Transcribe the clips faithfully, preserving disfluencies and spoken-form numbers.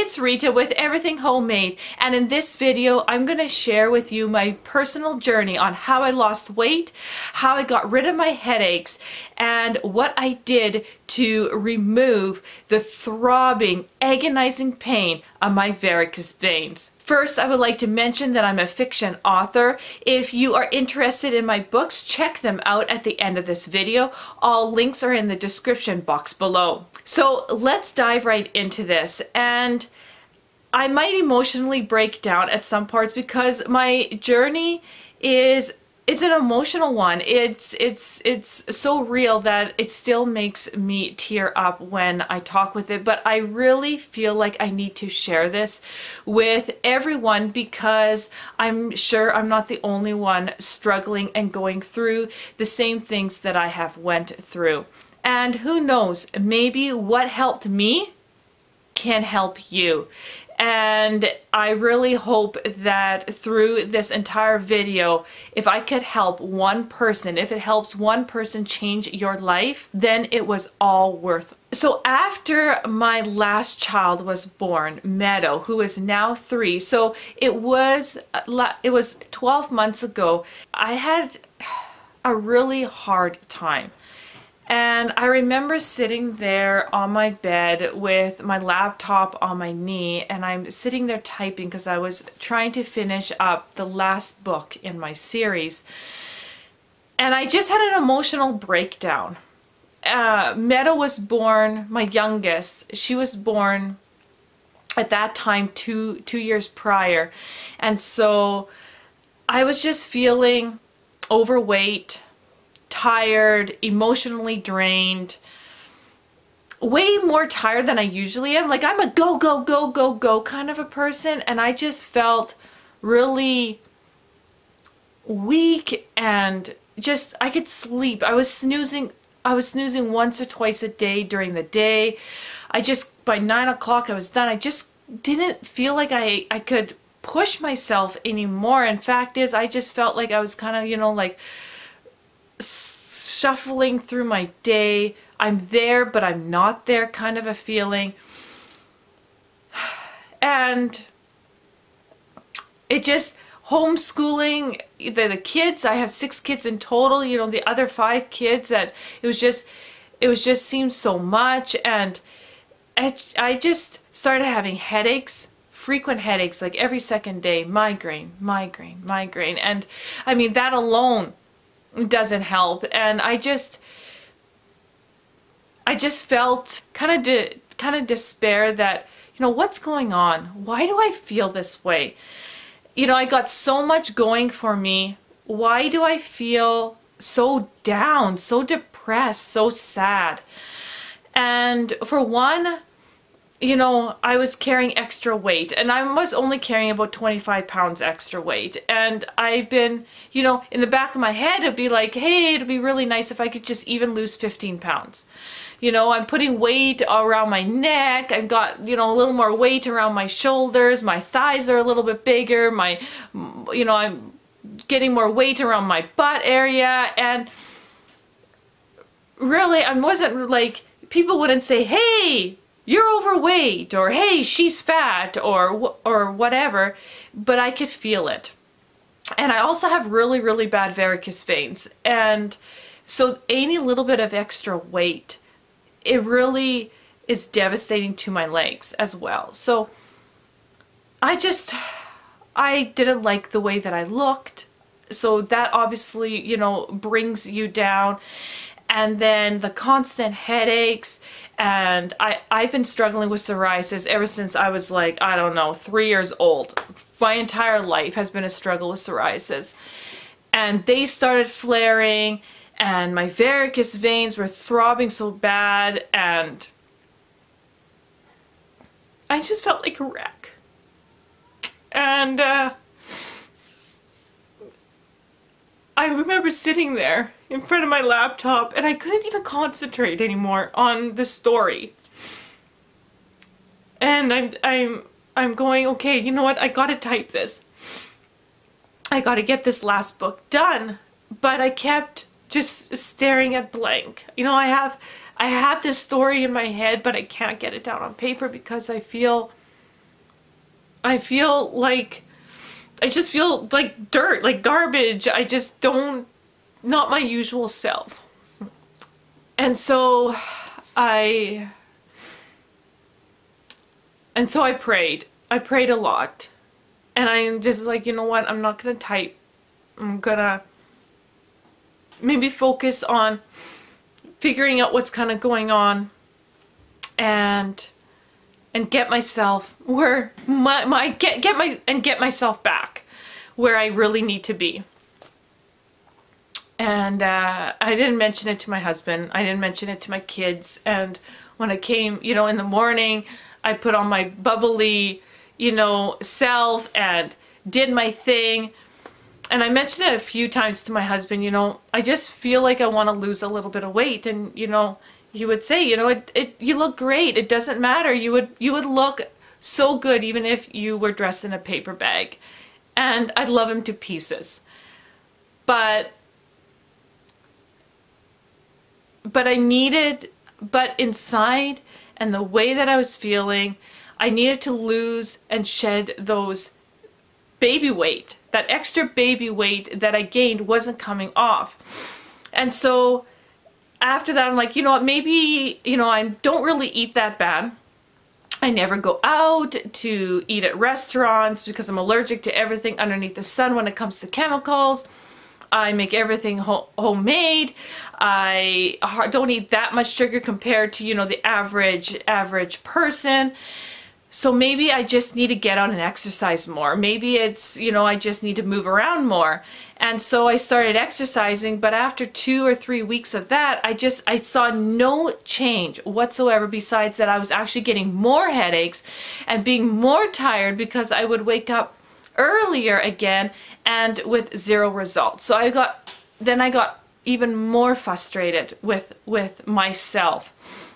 it's Rita with Everything Homemade, and in this video I'm going to share with you my personal journey on how I lost weight, how I got rid of my headaches, and what I did to remove the throbbing, agonizing pain of my varicose veins. First, I would like to mention that I'm a fiction author. If you are interested in my books, check them out at the end of this video. All links are in the description box below. So let's dive right into this. And I might emotionally break down at some parts because my journey is it's an emotional one. It's it's it's so real that it still makes me tear up when I talk with it, but I really feel like I need to share this with everyone because I'm sure I'm not the only one struggling and going through the same things that I have went through. And who knows, maybe what helped me can help you. And I really hope that through this entire video, if I could help one person, if it helps one person change your life, then it was all worth it. So after my last child was born, Meadow, who is now three, so it was it was twelve months ago, I had a really hard time. And I remember sitting there on my bed with my laptop on my knee, and I'm sitting there typing because I was trying to finish up the last book in my series. And I just had an emotional breakdown. Uh, Meadow was born, my youngest, she was born at that time two, two years prior. And so I was just feeling overweight, tired, emotionally drained, way more tired than I usually am. Like, I'm a go, go, go, go, go kind of a person, and I just felt really weak and just, I could sleep. I was snoozing, I was snoozing once or twice a day during the day. I just, by nine o'clock I was done. I just didn't feel like I, I could push myself anymore. In fact is, I just felt like I was kind of, you know, like, shuffling through my day. I'm there but I'm not there kind of a feeling, and it just, homeschooling the, the kids, I have six kids in total, you know, the other five kids, that it was just it was just seemed so much. And I, I just started having headaches, frequent headaches, like every second day, migraine, migraine, migraine, and I mean that alone doesn't help. And I just I just felt kind of de kind of despair that, you know, what's going on? Why do I feel this way? You know, I got so much going for me. Why do I feel so down, so depressed, so sad? And for one, you know, I was carrying extra weight, and I was only carrying about twenty-five pounds extra weight. And I've been, you know, in the back of my head, it'd be like, hey, it'd be really nice if I could just even lose fifteen pounds. You know, I'm putting weight around my neck. I've got, you know, a little more weight around my shoulders. My thighs are a little bit bigger. My, you know, I'm getting more weight around my butt area. And really, I wasn't like, people wouldn't say, hey, you're overweight, or hey, she's fat, or or whatever, but I could feel it. And I also have really, really bad varicose veins, and so any little bit of extra weight, it really is devastating to my legs as well. So I just, I didn't like the way that I looked, so that obviously, you know, brings you down. And then the constant headaches, and I, I've been struggling with psoriasis ever since I was like, I don't know, three years old. My entire life has been a struggle with psoriasis. And they started flaring, and my varicose veins were throbbing so bad, and I just felt like a wreck. And uh, I remember sitting there in front of my laptop, and I couldn't even concentrate anymore on the story. And I'm I'm I'm going, okay, you know what, I gotta type this. I gotta get this last book done. But I kept just staring at blank. You know, I have I have this story in my head, but I can't get it down on paper because I feel I feel like, I just feel like dirt, like garbage. I just don't, not my usual self. And so I, and so I prayed. I prayed a lot. And I'm just like, you know what, I'm not gonna type. I'm gonna maybe focus on figuring out what's kind of going on, and and get myself where my, my get get my and get myself back where I really need to be. And uh, I didn't mention it to my husband. I didn't mention it to my kids. And when I came, you know, in the morning, I put on my bubbly, you know, self and did my thing. And I mentioned it a few times to my husband, you know, I just feel like I want to lose a little bit of weight. And, you know, he would say, you know, it, it, you look great. It doesn't matter. You would, you would look so good even if you were dressed in a paper bag. And I love him to pieces. But, but I needed, but inside and the way that I was feeling, I needed to lose and shed those baby weight. That extra baby weight that I gained wasn't coming off. And so after that, I'm like, you know what, maybe, you know, I don't really eat that bad. I never go out to eat at restaurants because I'm allergic to everything underneath the sun when it comes to chemicals. I make everything ho homemade. I don't eat that much sugar compared to, you know, the average, average person. So maybe I just need to get out and exercise more. Maybe it's, you know, I just need to move around more. And so I started exercising, but after two or three weeks of that, I just, I saw no change whatsoever besides that I was actually getting more headaches and being more tired because I would wake up earlier again and with zero results. So I got, then I got even more frustrated with, with myself.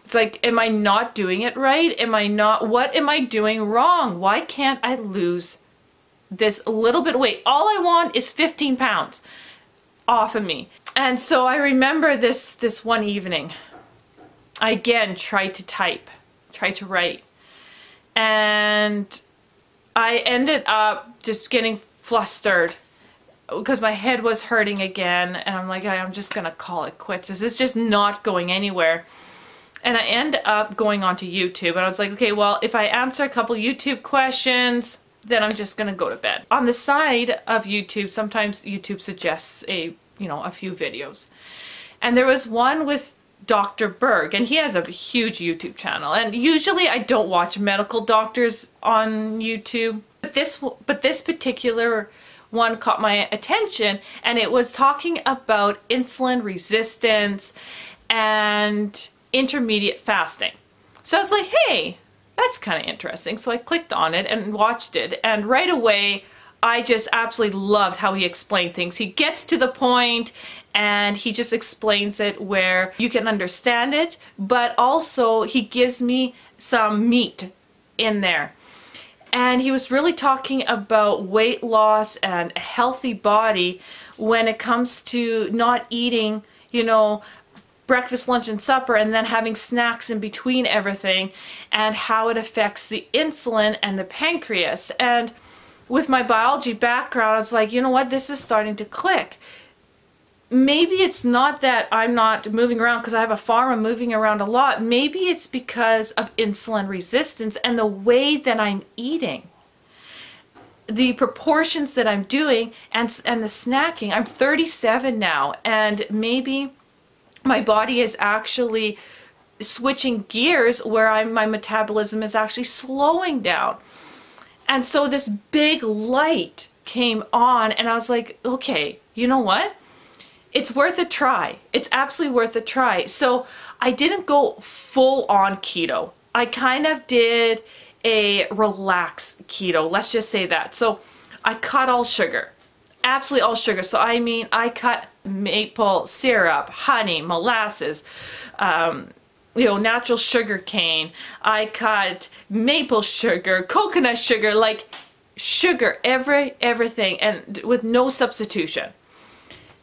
It's like, am I not doing it right? Am I not, what am I doing wrong? Why can't I lose this little bit of weight? All I want is fifteen pounds off of me. And so I remember this, this one evening, I again tried to type, tried to write. And I ended up just getting flustered because my head was hurting again. And I'm like, I'm just gonna call it quits. This is just not going anywhere. And I end up going onto YouTube, and I was like, okay, well, if I answer a couple YouTube questions, then I'm just gonna go to bed. On the side of YouTube, sometimes YouTube suggests a, you know, a few videos. And there was one with Doctor Berg, and he has a huge YouTube channel. And usually I don't watch medical doctors on YouTube, but this, but this particular one caught my attention, and it was talking about insulin resistance and intermediate fasting. So I was like, hey, that's kind of interesting. So I clicked on it and watched it, and right away I just absolutely loved how he explained things. He gets to the point and he just explains it where you can understand it, but also he gives me some meat in there. And he was really talking about weight loss and a healthy body when it comes to not eating, you know, breakfast, lunch, and supper, and then having snacks in between everything, and how it affects the insulin and the pancreas. And with my biology background, I was like, you know what, this is starting to click. Maybe it's not that I'm not moving around because I have a farm, I'm moving around a lot. Maybe it's because of insulin resistance and the way that I'm eating, the proportions that I'm doing, and, and the snacking. I'm thirty-seven now, and maybe my body is actually switching gears where I'm, my metabolism is actually slowing down. And so this big light came on, and I was like, okay, you know what? It's worth a try. It's absolutely worth a try. So I didn't go full on keto. I kind of did a relaxed keto. Let's just say that. So I cut all sugar. Absolutely all sugar. So I mean, I cut maple syrup, honey, molasses, um, you know, natural sugar cane. I cut maple sugar, coconut sugar, like sugar, every everything, and with no substitution.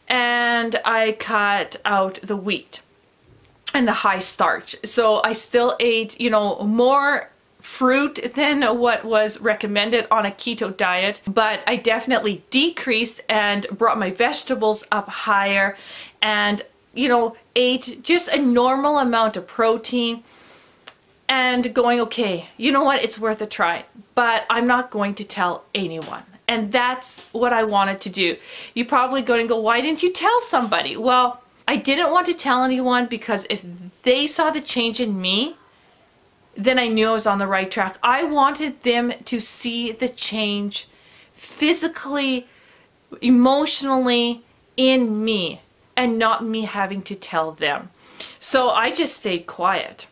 And I cut out the wheat and the high starch. So I still ate, you know, more fruit than what was recommended on a keto diet, but I definitely decreased and brought my vegetables up higher and, you know, ate just a normal amount of protein and going, okay, you know what, it's worth a try, but I'm not going to tell anyone. And that's what I wanted to do. You're probably going to go, why didn't you tell somebody? Well, I didn't want to tell anyone because if they saw the change in me, then I knew I was on the right track. I wanted them to see the change physically, emotionally in me and not me having to tell them. So I just stayed quiet.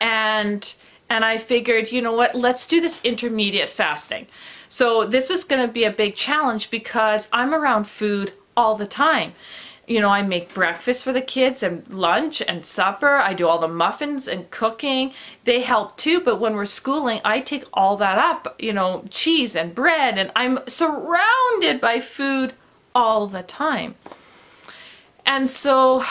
And and I figured, you know what, let's do this intermediate fasting. So this was going to be a big challenge because I'm around food all the time. You know, I make breakfast for the kids and lunch and supper. I do all the muffins and cooking. They help too, but when we're schooling, I take all that up, you know, cheese and bread, and I'm surrounded by food all the time. And so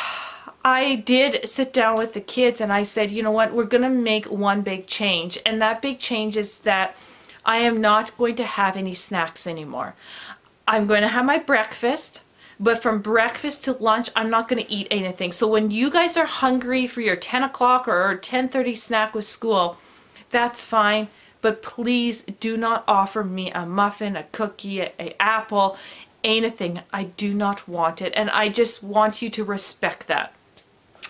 I did sit down with the kids and I said, you know what, we're going to make one big change. And that big change is that I am not going to have any snacks anymore. I'm going to have my breakfast. But from breakfast to lunch, I'm not going to eat anything. So when you guys are hungry for your ten o'clock or ten thirty snack with school, that's fine. But please do not offer me a muffin, a cookie, a, a apple, anything. I do not want it. And I just want you to respect that.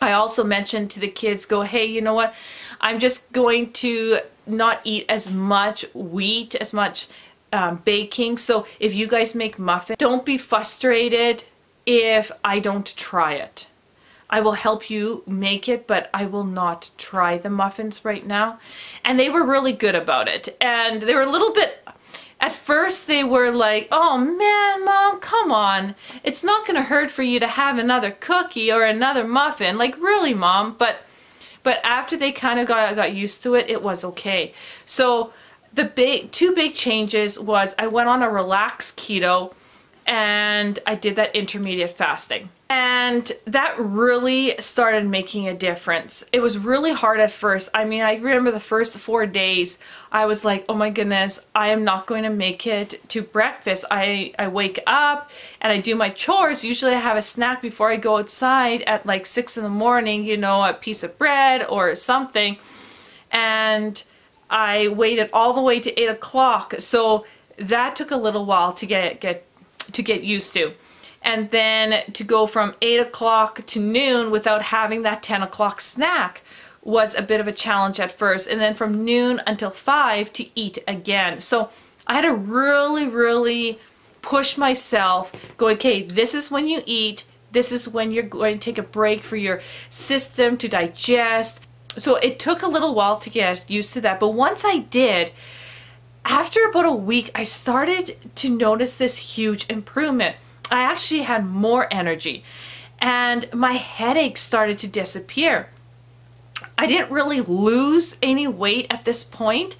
I also mentioned to the kids, go, hey, you know what? I'm just going to not eat as much wheat, as much Um, baking. So if you guys make muffins, don't be frustrated if I don't try it. I will help you make it, but I will not try the muffins right now. And they were really good about it. And they were a little bit, at first they were like, oh man, Mom, come on. It's not going to hurt for you to have another cookie or another muffin. Like, really, Mom? But but after they kind of got, got used to it, it was okay. So The big, two big changes was I went on a relaxed keto and I did that intermediate fasting. And that really started making a difference. It was really hard at first. I mean, I remember the first four days, I was like, oh my goodness, I am not going to make it to breakfast. I, I wake up and I do my chores. Usually I have a snack before I go outside at like six in the morning, you know, a piece of bread or something. And I waited all the way to eight o'clock, so that took a little while to get get to get used to. And then to go from eight o'clock to noon without having that ten o'clock snack was a bit of a challenge at first, and then from noon until five to eat again. So I had to really, really push myself, go, okay, this is when you eat, this is when you're going to take a break for your system to digest. So it took a little while to get used to that, but once I did, after about a week, I started to notice this huge improvement. I actually had more energy and my headaches started to disappear. I didn't really lose any weight at this point,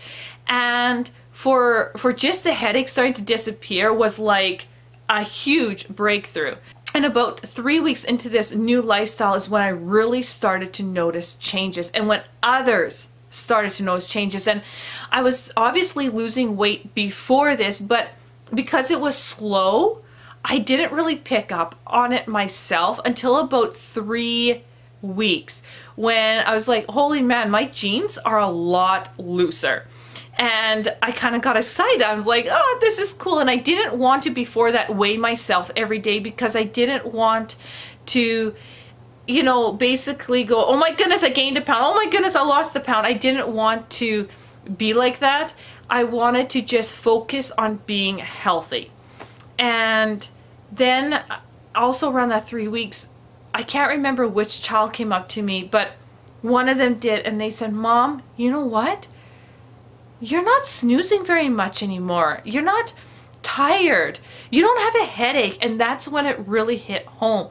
and for, for just the headache starting to disappear was like a huge breakthrough. And about three weeks into this new lifestyle is when I really started to notice changes, and when others started to notice changes. And I was obviously losing weight before this, but because it was slow, I didn't really pick up on it myself until about three weeks when I was like, holy man, my jeans are a lot looser. And I kind of got excited. I was like, oh, this is cool. And I didn't want to before that weigh myself every day because I didn't want to, you know, basically go, oh my goodness, I gained a pound. Oh my goodness, I lost a pound. I didn't want to be like that. I wanted to just focus on being healthy. And then also around that three weeks, I can't remember which child came up to me, but one of them did. And they said, Mom, you know what? You're not snoozing very much anymore. You're not tired. You don't have a headache. And that's when it really hit home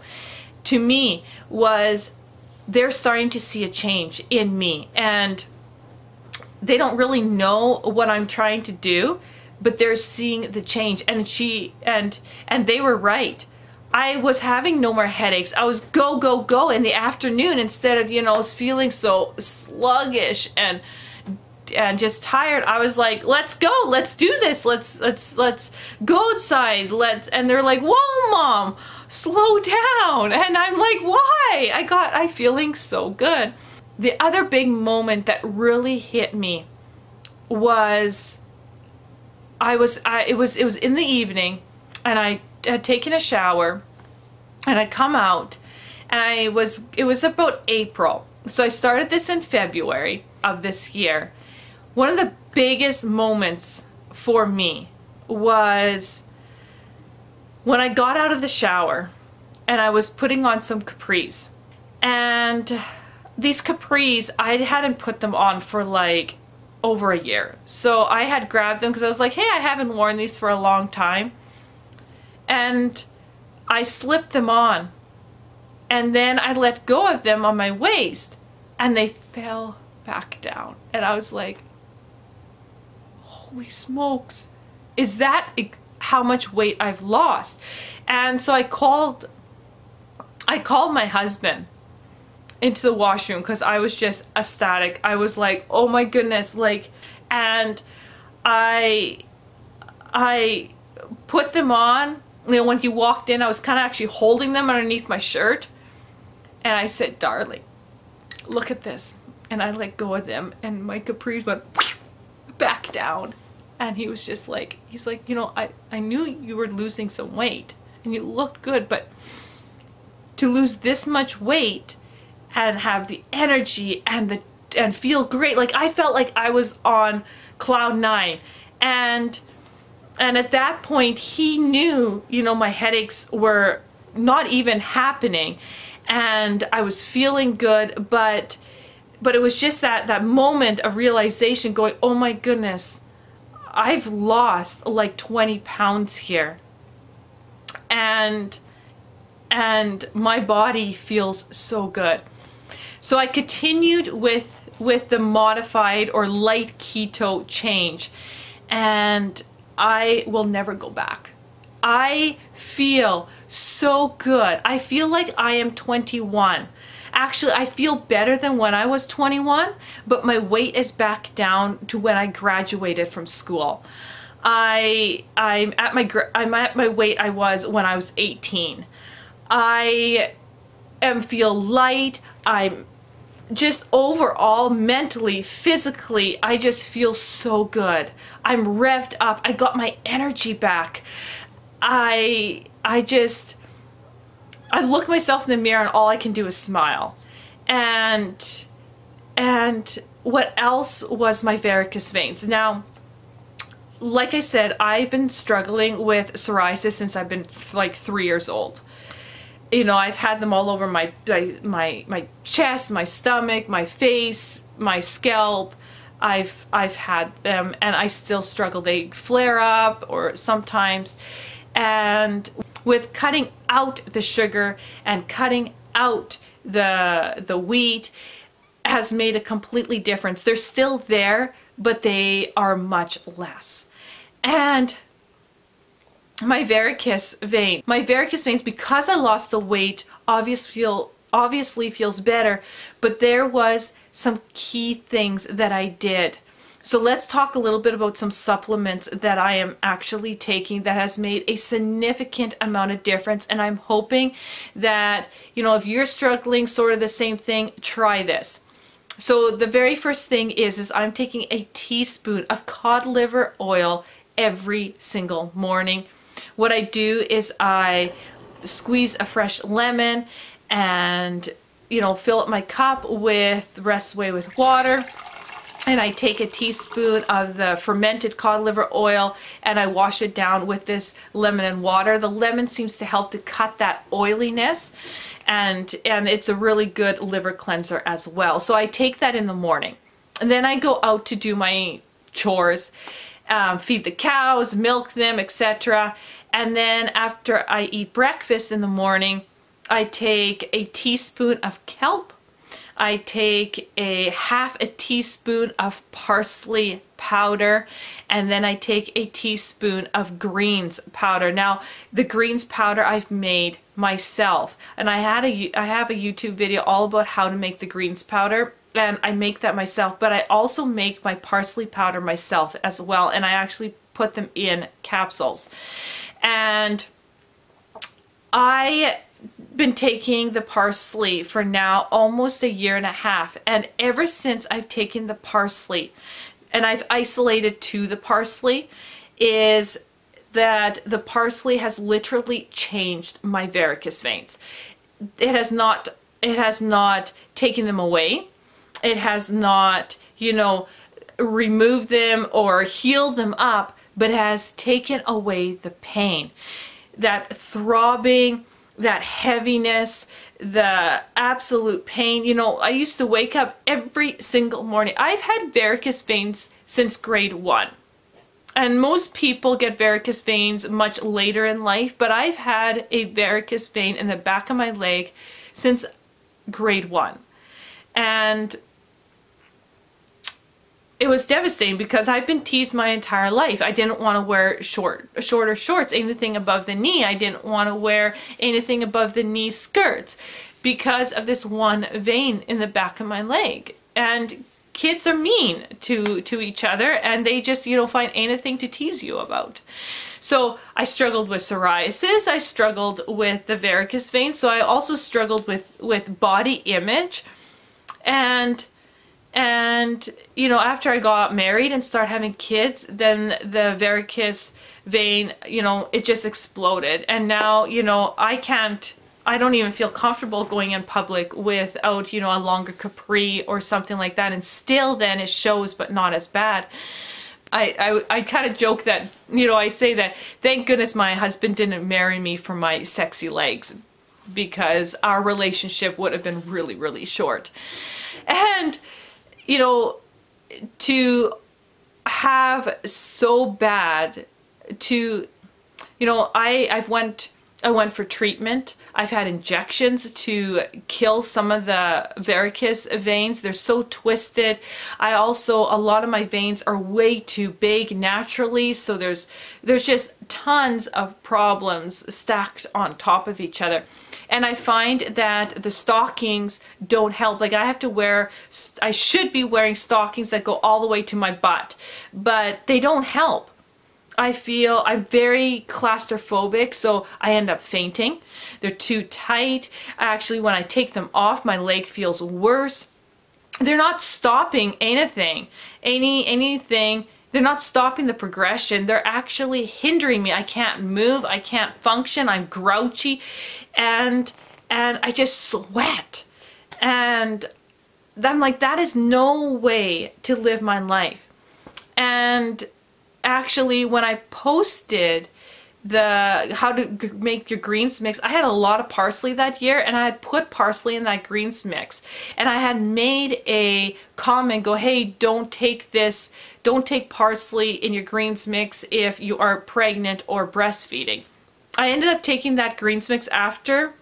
to me, was they're starting to see a change in me. And they don't really know what I'm trying to do, but they're seeing the change. And she and and they were right. I was having no more headaches. I was go, go, go in the afternoon instead of, you know, feeling so sluggish and and just tired, I was like, let's go, let's do this, let's let's let's go outside, let's, and they're like, whoa, Mom, slow down. And I'm like, why? I got, I feeling so good. The other big moment that really hit me was I was I it was it was in the evening, and I had taken a shower, and I come out, and I was it was about April. So I started this in February of this year. One of the biggest moments for me was when I got out of the shower and I was putting on some capris. And these capris, I hadn't put them on for like over a year. So I had grabbed them because I was like, hey, I haven't worn these for a long time. And I slipped them on. And then I let go of them on my waist and they fell back down. And I was like, holy smokes, is that how much weight I've lost? And so I called, I called my husband into the washroom because I was just ecstatic. I was like, oh my goodness, like, and I, I put them on. You know, when he walked in, I was kind of actually holding them underneath my shirt. And I said, darling, look at this. And I let go of them and my capris went back down. And he was just like, he's like, you know, I, I knew you were losing some weight and you looked good, but to lose this much weight and have the energy and the, and feel great. Like I felt like I was on cloud nine. And, and at that point he knew, you know, my headaches were not even happening. And I was feeling good, but but it was just that that moment of realization, going, oh my goodness, I've lost like twenty pounds here, and and my body feels so good. So I continued with with the modified or light keto change, and I will never go back. I feel so good. I feel like I am twenty-one. Actually, I feel better than when I was twenty-one, but my weight is back down to when I graduated from school. I I'm at my I'm at my weight I was when I was eighteen. I am feel light. I'm just overall, mentally, physically, I just feel so good. I'm revved up. I got my energy back. I I just I look myself in the mirror and all I can do is smile. And and what else was my varicose veins. Now, like I said, I've been struggling with psoriasis since I've been like three years old. You know, I've had them all over my my my chest, my stomach, my face, my scalp. I've I've had them and I still struggle. They flare up or sometimes. And with cutting out the sugar and cutting out the the wheat has made a completely difference. They're still there, but they are much less. And my varicose vein. My varicose veins, because I lost the weight, obvious feel, obviously feels better, but there was some key things that I did. So let's talk a little bit about some supplements that I am actually taking that has made a significant amount of difference. And I'm hoping that, you know, if you're struggling sort of the same thing, try this. So the very first thing is, is I'm taking a teaspoon of cod liver oil every single morning. What I do is I squeeze a fresh lemon and, you know, fill up my cup with Restway with water, and I take a teaspoon of the fermented cod liver oil and I wash it down with this lemon and water. The lemon seems to help to cut that oiliness, and and it's a really good liver cleanser as well. So I take that in the morning, and then I go out to do my chores. Um, feed the cows, milk them, et cetera. And then after I eat breakfast in the morning, I take a teaspoon of kelp. I take a half a teaspoon of parsley powder, and then I take a teaspoon of greens powder. Now, the greens powder I've made myself, and I had a I have a YouTube video all about how to make the greens powder. and I make that myself, but I also make my parsley powder myself as well, and I actually put them in capsules. And I've been taking the parsley for now almost a year and a half, and ever since I've taken the parsley and I've isolated to the parsley is that the parsley has literally changed my varicose veins. It has not, it has not taken them away. It has not, you know, removed them or healed them up, but has taken away the pain. That throbbing, that heaviness, the absolute pain. You know, I used to wake up every single morning. I've had varicose veins since grade one. And most people get varicose veins much later in life, but I've had a varicose vein in the back of my leg since grade one. And it was devastating because I've been teased my entire life. I didn't want to wear short, shorter shorts, anything above the knee. I didn't want to wear anything above the knee skirts because of this one vein in the back of my leg. And kids are mean to, to each other, and they just, you know, find anything to tease you about. So I struggled with psoriasis. I struggled with the varicose veins. So I also struggled with, with body image. And And, you know, after I got married and started having kids, then the varicose vein, you know, it just exploded. And now, you know, I can't, I don't even feel comfortable going in public without, you know, a longer capri or something like that. And still then it shows, but not as bad. I, I, I kind of joke that, you know, I say that, thank goodness my husband didn't marry me for my sexy legs, because our relationship would have been really, really short. And, you know, to have so bad to, you know, I, I've went, I went for treatment. I've had injections to kill some of the varicose veins. They're so twisted. I also, a lot of my veins are way too big naturally, so there's there's just tons of problems stacked on top of each other. And I find that the stockings don't help. Like I have to wear, I should be wearing stockings that go all the way to my butt, but they don't help. I feel I'm very claustrophobic, so I end up fainting. They're too tight. Actually, when I take them off, my leg feels worse. They're not stopping anything, any anything. They're not stopping the progression. They're actually hindering me. I can't move. I can't function. I'm grouchy, and and I just sweat. And I'm like, that is no way to live my life. And actually, when I posted the how to make your greens mix, I had a lot of parsley that year, and I had put parsley in that greens mix, and I had made a comment, go, hey, don't take this, don't take parsley in your greens mix if you are pregnant or breastfeeding. I ended up taking that greens mix after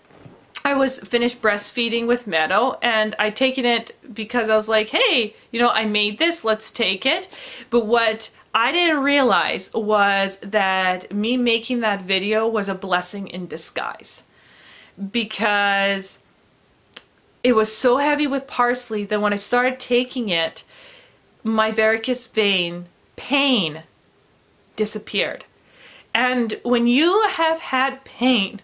I was finished breastfeeding with Meadow, and I'd taken it because I was like, hey, you know, I made this, let's take it. But what I didn't realize was that me making that video was a blessing in disguise, because it was so heavy with parsley that when I started taking it, my varicose vein pain disappeared. And when you have had pain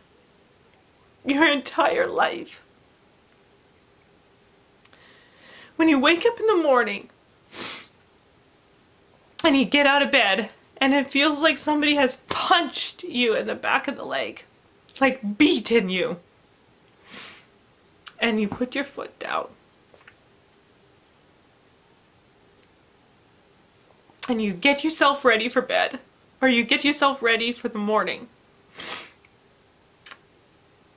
your entire life, when you wake up in the morning and you get out of bed and it feels like somebody has punched you in the back of the leg, like beaten you, and you put your foot down and you get yourself ready for bed, or you get yourself ready for the morning,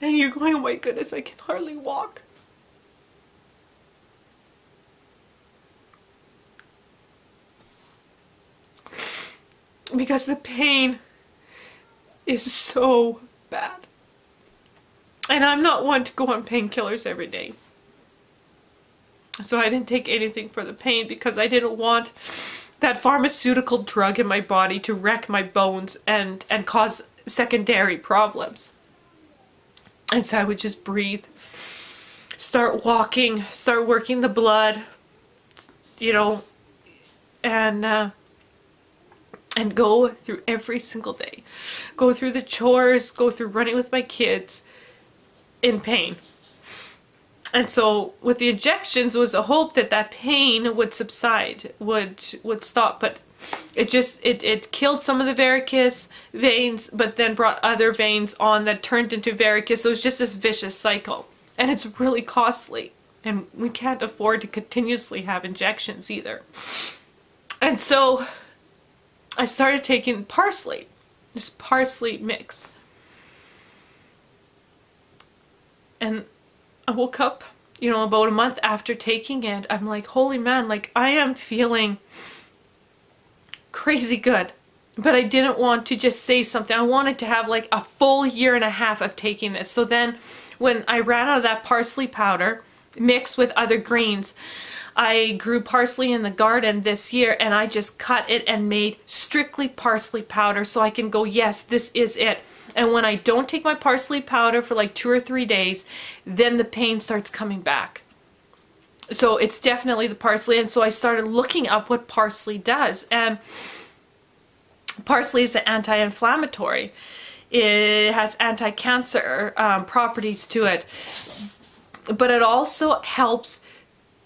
and you're going, oh my goodness, I can hardly walk. Because the pain is so bad. And I'm not one to go on painkillers every day. So I didn't take anything for the pain, because I didn't want that pharmaceutical drug in my body to wreck my bones and, and cause secondary problems. And so I would just breathe, start walking, start working the blood, you know, and uh, and go through every single day, go through the chores, go through running with my kids in pain. And so with the injections was a hope that that pain would subside, would would stop, but it just it it killed some of the varicose veins, but then brought other veins on that turned into varicose. So it was just this vicious cycle, and it's really costly, and we can't afford to continuously have injections either. And so I started taking parsley, this parsley mix, and I woke up, you know, about a month after taking it, I'm like, holy man, like I am feeling crazy good. But I didn't want to just say something. I wanted to have like a full year and a half of taking this. So then when I ran out of that parsley powder mixed with other greens, I grew parsley in the garden this year, and I just cut it and made strictly parsley powder, so I can go, yes, this is it. And when I don't take my parsley powder for like two or three days, then the pain starts coming back. So it's definitely the parsley. And so I started looking up what parsley does. And parsley is an anti-inflammatory. It has anti-cancer um, properties to it. But it also helps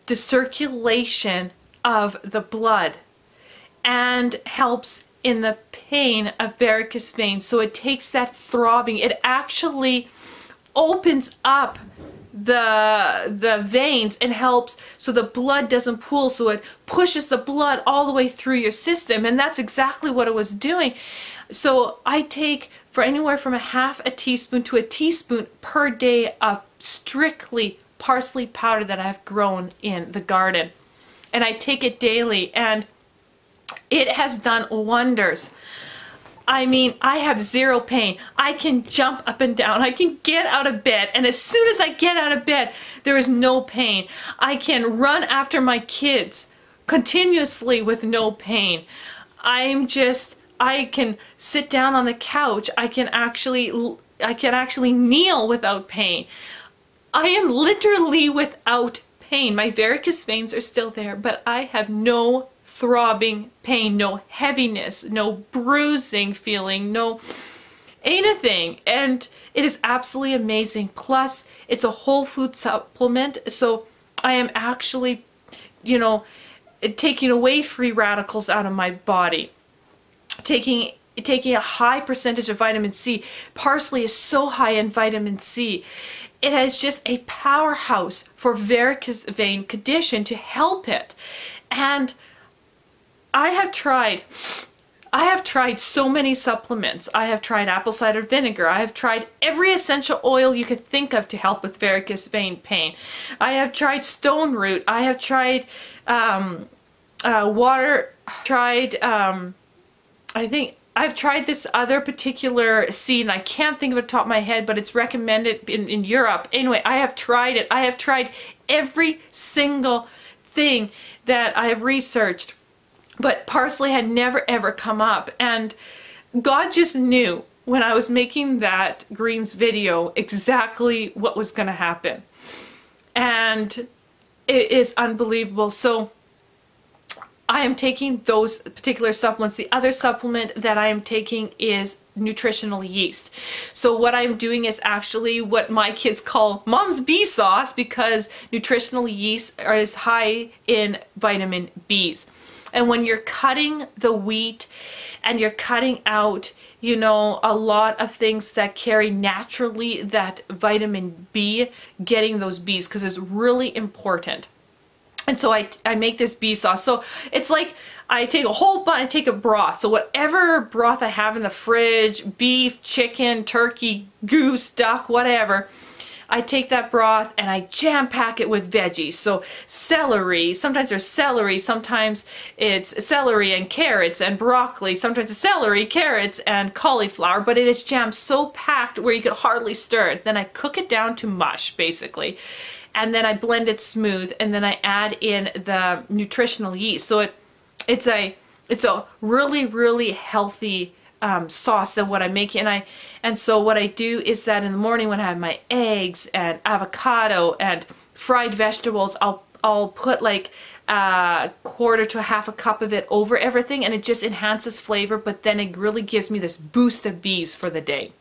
the circulation of the blood and helps in the pain of varicose veins. So it takes that throbbing. It actually opens up the the veins and helps so the blood doesn't pool, so it pushes the blood all the way through your system, and that's exactly what it was doing. So I take for anywhere from a half a teaspoon to a teaspoon per day of strictly parsley powder that I've grown in the garden, and I take it daily, and it has done wonders. I mean, I have zero pain. I can jump up and down. I can get out of bed, and as soon as I get out of bed, there is no pain. I can run after my kids continuously with no pain. I'm just, I can sit down on the couch. I can actually, I can actually kneel without pain. I am literally without pain. My varicose veins are still there, but I have no throbbing pain, no heaviness, no bruising feeling, no anything. And it is absolutely amazing. Plus, it's a whole food supplement, so I am actually, you know, taking away free radicals out of my body, taking taking a high percentage of vitamin C. Parsley is so high in vitamin C. It has just a powerhouse for varicose vein condition to help it. And I have tried, I have tried so many supplements. I have tried apple cider vinegar. I have tried every essential oil you could think of to help with varicose vein pain. I have tried stone root. I have tried um, uh, water. Tried, um, I think I've tried this other particular seed, and I can't think of it off the top of my head, but it's recommended in, in Europe. Anyway, I have tried it. I have tried every single thing that I have researched. But parsley had never ever come up, and God just knew when I was making that greens video exactly what was going to happen, and it is unbelievable. So I am taking those particular supplements. The other supplement that I am taking is nutritional yeast. So what I'm doing is actually what my kids call mom's bee sauce, because nutritional yeast is high in vitamin B's. And when you're cutting the wheat and you're cutting out, you know, a lot of things that carry naturally that vitamin B, getting those B's, because it's really important. And so I, I make this bee sauce. So it's like I take a whole bunch, I take a broth. So whatever broth I have in the fridge, beef, chicken, turkey, goose, duck, whatever, I take that broth and I jam pack it with veggies. So celery, sometimes there's celery, sometimes it's celery and carrots and broccoli, sometimes it's celery, carrots and cauliflower, but it is jammed so packed where you could hardly stir it. Then I cook it down to mush, basically. And then I blend it smooth, and then I add in the nutritional yeast. So it, it's a, it's a really, really healthy Um, sauce than what I'm making. And I and so what I do is that in the morning when I have my eggs and avocado and fried vegetables, I'll I'll put like a quarter to a half a cup of it over everything, and it just enhances flavor, but then it really gives me this boost of bees for the day.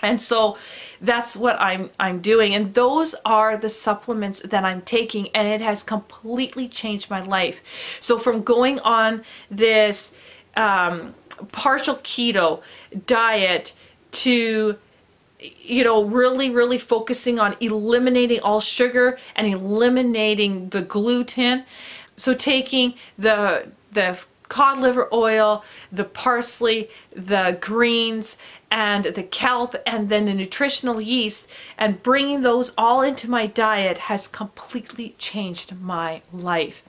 And so that's what I'm I'm doing, and those are the supplements that I'm taking, and it has completely changed my life. So from going on this um, partial keto diet to, you know, really really focusing on eliminating all sugar and eliminating the gluten, so taking the the cod liver oil, the parsley, the greens, and the kelp, and then the nutritional yeast, and bringing those all into my diet has completely changed my life.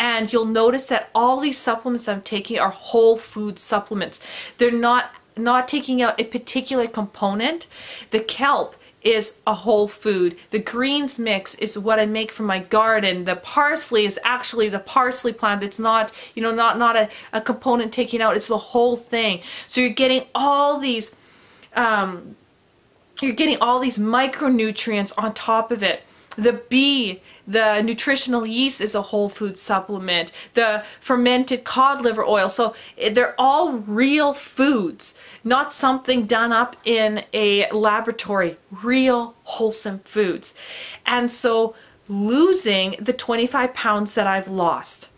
And you'll notice that all these supplements I'm taking are whole food supplements. They're not not taking out a particular component. The kelp is a whole food. The greens mix is what I make from my garden. The parsley is actually the parsley plant. It's not, you know, not, not a, a component taken out. It's the whole thing. So you're getting all these, um, you're getting all these micronutrients on top of it. The bee, the nutritional yeast, is a whole food supplement. The fermented cod liver oil. So they're all real foods, not something done up in a laboratory. Real wholesome foods. And so losing the twenty-five pounds that I've lost,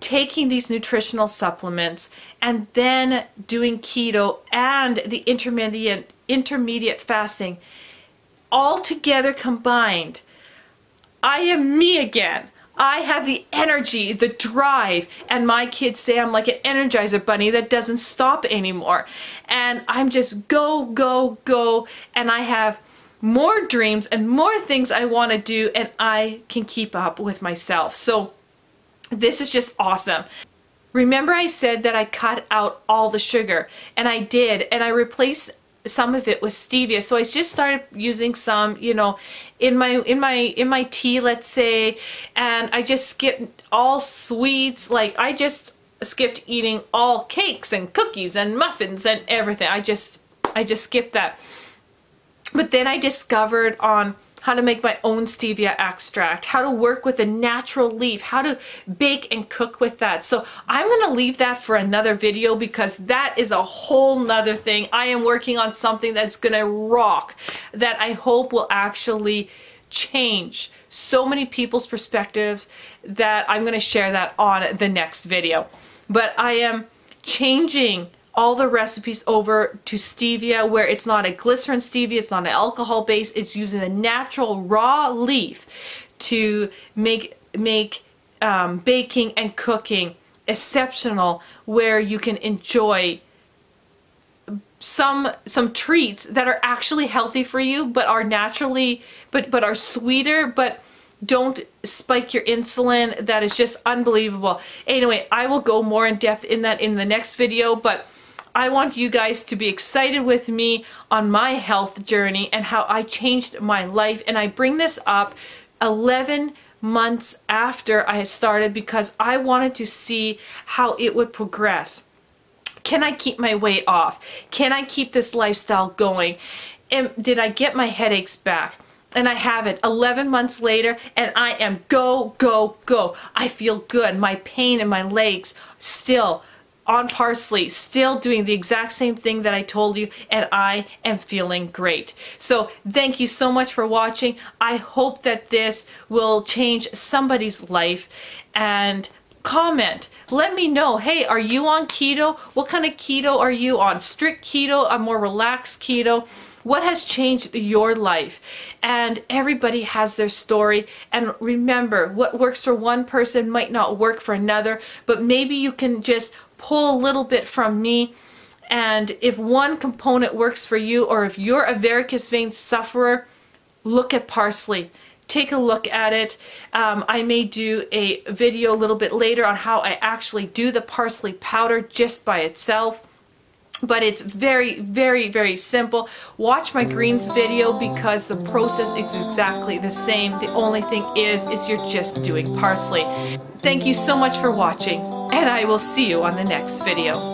taking these nutritional supplements, and then doing keto and the intermediate, intermediate fasting, all together combined, I am me again. I have the energy, the drive, and my kids say I'm like an Energizer bunny that doesn't stop anymore. And I'm just go, go, go, and I have more dreams and more things I want to do, and I can keep up with myself. So this is just awesome. Remember I said that I cut out all the sugar, and I did, and I replaced some of it was stevia. So I just started using some, you know, in my in my in my tea, let's say, and I just skipped all sweets. Like I just skipped eating all cakes and cookies and muffins and everything. I just I just skipped that. But then I discovered on how to make my own stevia extract, how to work with a natural leaf, how to bake and cook with that. So I'm gonna leave that for another video, because that is a whole nother thing. I am working on something that's gonna rock, that I hope will actually change so many people's perspectives, that I'm gonna share that on the next video. But I am changing all the recipes over to stevia, where it's not a glycerin stevia, it's not an alcohol base, it's using the natural raw leaf to make make um, baking and cooking exceptional, where you can enjoy some some treats that are actually healthy for you, but are naturally but but are sweeter, but don't spike your insulin. That is just unbelievable. Anyway, I will go more in depth in that in the next video, but I want you guys to be excited with me on my health journey and how I changed my life. And I bring this up eleven months after I started, because I wanted to see how it would progress. Can I keep my weight off? Can I keep this lifestyle going? And did I get my headaches back? And I have it eleven months later, and I am go, go, go. I feel good. My pain in my legs still on parsley, still doing the exact same thing that I told you, and I am feeling great. So thank you so much for watching. I hope that this will change somebody's life. And comment, let me know, hey, are you on keto? What kind of keto are you on? Strict keto, a more relaxed keto? What has changed your life? And everybody has their story. And remember, what works for one person might not work for another, but maybe you can just pull a little bit from me. And if one component works for you, or if you're a varicose vein sufferer, look at parsley. Take a look at it. Um, I may do a video a little bit later on how I actually do the parsley powder just by itself. But it's very, very, very simple. Watch my greens video, because the process is exactly the same. The only thing is, is you're just doing parsley. Thank you so much for watching, and I will see you on the next video.